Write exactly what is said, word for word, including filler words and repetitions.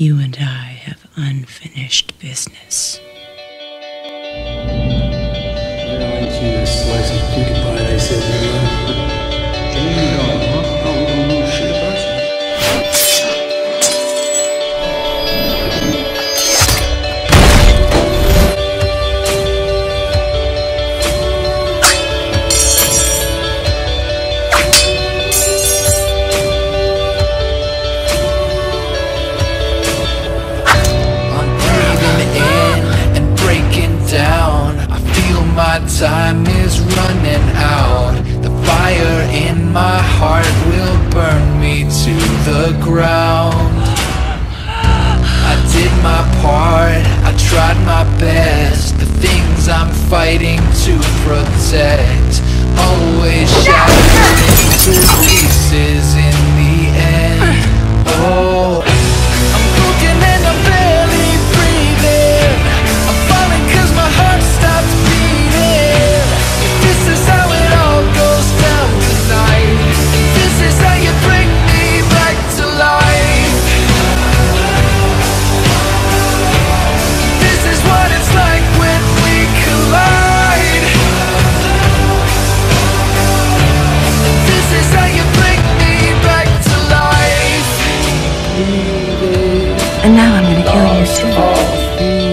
You and I have unfinished business. I like you to slice of pinkie pie, they said, man. Can you know, huh? How we gonna know shit about time is running out. The fire in my heart will burn me to the ground. I did my part, I tried my best. The things I'm fighting to protect always shattering into pieces in the end. Oh, I'm broken and I'm barely breathing. I'm falling cause my heart stopped beating. This is how it all goes down tonight. This is how you bring me back to life. This is what it's like when we collide. This is how you bring me back to life. And now I'm gonna kill you too.